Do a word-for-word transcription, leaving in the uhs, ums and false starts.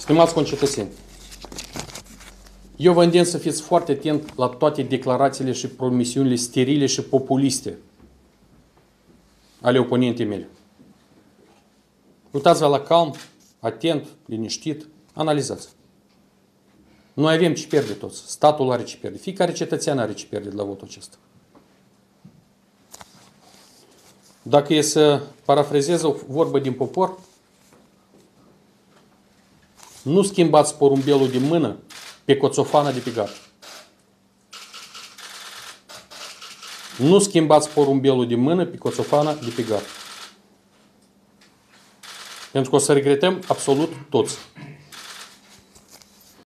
Stimați concetățeni, eu vă îndemn să fiți foarte atent la toate declarațiile și promisiunile sterile și populiste ale oponentei mele. Uitați-vă la calm, atent, liniștit, analizați. Noi avem ce pierde toți. Statul are ce pierde. Fiecare cetățean are ce pierde de la votul acesta. Dacă e să parafrezez o vorbă din popor, nu schimbați porumbelul din mână pe coțofana de pe gard. Nu schimbați porumbelul din mână pe coțofana de pe gard. Pentru că o să regretăm absolut toți.